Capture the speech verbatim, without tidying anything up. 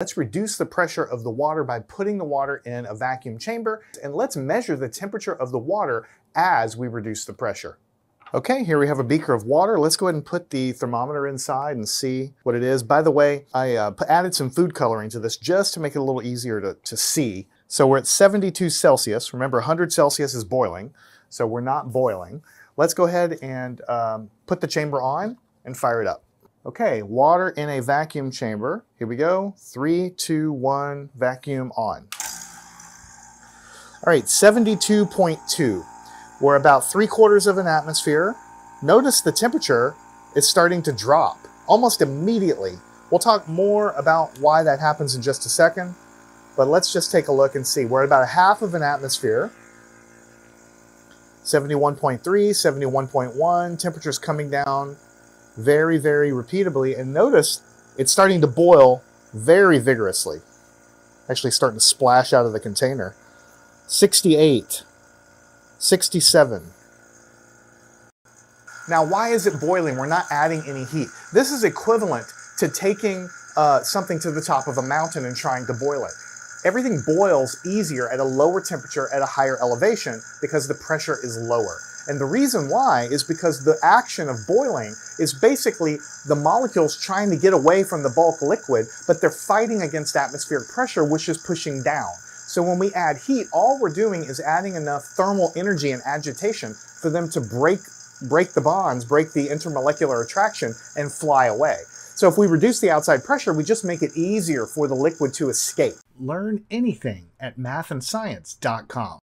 Let's reduce the pressure of the water by putting the water in a vacuum chamber, and let's measure the temperature of the water as we reduce the pressure. Okay, here we have a beaker of water. Let's go ahead and put the thermometer inside and see what it is. By the way, I uh, added some food coloring to this just to make it a little easier to, to see. So we're at seventy-two Celsius. Remember, one hundred Celsius is boiling, so we're not boiling. Let's go ahead and um, put the chamber on and fire it up. Okay, water in a vacuum chamber. Here we go, three, two, one, vacuum on. All right, seventy-two point two. We're about three quarters of an atmosphere. Notice the temperature is starting to drop almost immediately. We'll talk more about why that happens in just a second, but let's just take a look and see. We're at about a half of an atmosphere. seventy-one point three, seventy-one point one, temperature's coming down very, very repeatedly, and notice it's starting to boil very vigorously. Actually starting to splash out of the container. sixty-eight, sixty-seven. Now, why is it boiling? We're not adding any heat. This is equivalent to taking uh, something to the top of a mountain and trying to boil it. Everything boils easier at a lower temperature at a higher elevation because the pressure is lower. And the reason why is because the action of boiling is basically the molecules trying to get away from the bulk liquid, but they're fighting against atmospheric pressure, which is pushing down. So when we add heat, all we're doing is adding enough thermal energy and agitation for them to break, break the bonds, break the intermolecular attraction, and fly away. So if we reduce the outside pressure, we just make it easier for the liquid to escape. Learn anything at math and science dot com.